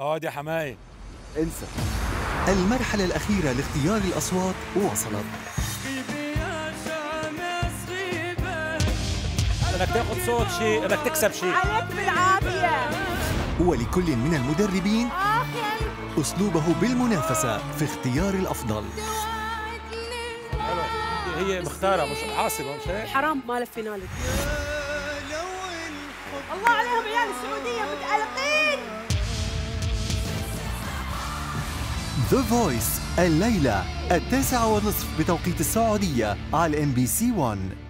اقعد يا حماية. انسى. المرحلة الأخيرة لاختيار الأصوات وصلت. انك تاخد صوت شيء، انك تكسب شيء. عليك بالعافية. ولكل من المدربين أسلوبه بالمنافسة في اختيار الأفضل. هي مختارة مش عاصبة مش هيك؟ حرام ما لفينا لك. الله عليهم عيال السعودية متقلقين. The Voice الليلة 9:30 بتوقيت السعودية على MBC 1.